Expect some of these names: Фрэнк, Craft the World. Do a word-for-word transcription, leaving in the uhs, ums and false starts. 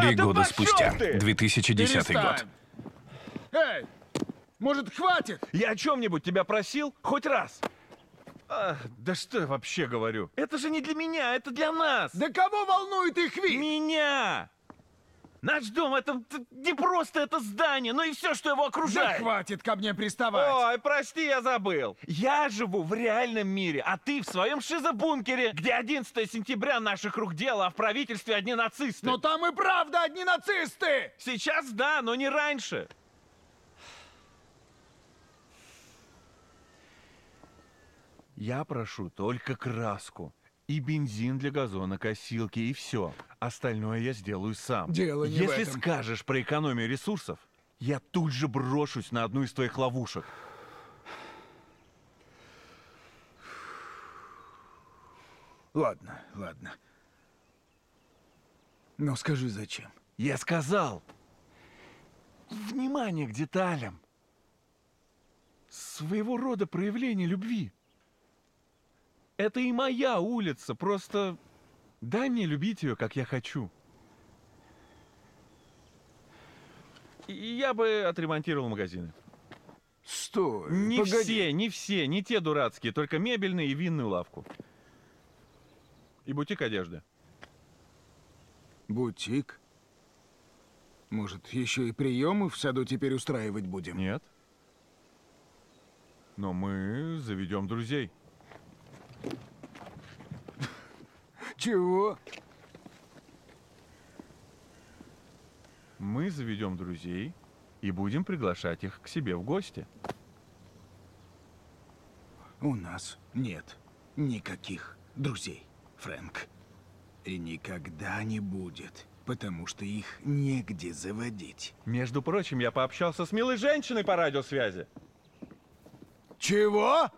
Три да года спустя, две тысячи десятый Перестань. Год. Эй, может, хватит? Я о чем-нибудь тебя просил? Хоть раз? А, да что я вообще говорю? Это же не для меня, это для нас. Да кого волнует их вид? Меня! Наш дом — это не просто это здание, но и все, что его окружает. Да хватит ко мне приставать. Ой, прости, я забыл. Я живу в реальном мире, а ты в своем шизобункере, где одиннадцатое сентября наших рук дело, а в правительстве одни нацисты. Но там и правда одни нацисты. Сейчас да, но не раньше. Я прошу только краску. И бензин для газонокосилки, и все. Остальное я сделаю сам. Дело не в этом. Если скажешь про экономию ресурсов, я тут же брошусь на одну из твоих ловушек. Ладно, ладно. Но скажи, зачем? Я сказал. Внимание к деталям. Своего рода проявление любви. Это и моя улица, просто дай мне любить ее, как я хочу. И я бы отремонтировал магазины. Стой, не погоди. все, не все, не те дурацкие, только мебельные и винную лавку. И бутик одежды. Бутик? Может, еще и приемы в саду теперь устраивать будем? Нет. Но мы заведем друзей. Чего? Мы заведем друзей и будем приглашать их к себе в гости. У нас нет никаких друзей, Фрэнк. И никогда не будет, потому что их негде заводить. Между прочим, я пообщался с милой женщиной по радиосвязи. Чего?